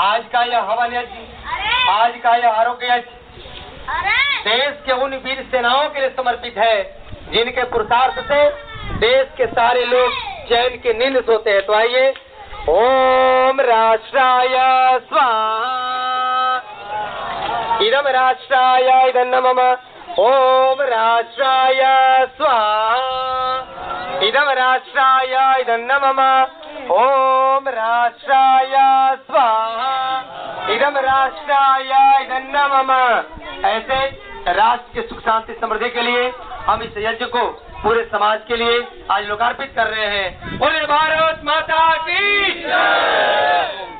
आज का यह हवन यज्ञ, आज का यह आरोग्य यज्ञ देश के उन वीर सेनाओं के लिए समर्पित है जिनके पुरुषार्थ से देश के सारे लोग चैन के नींद सोते हैं। तो आइए, ओम राष्ट्राय स्वाहा, इदम राष्ट्राय इदं नमः, ओम राष्ट्राय स्वाहा, इदम राष्ट्राय इदं नमः, ओम राष्ट्राय स्वाहा, इदम राष्ट्राय इदं नमः। ऐसे राष्ट्र के सुख शांति समृद्धि के लिए हम इस यज्ञ को पूरे समाज के लिए आज लोकार्पित कर रहे हैं। बोले भारत माता की जय।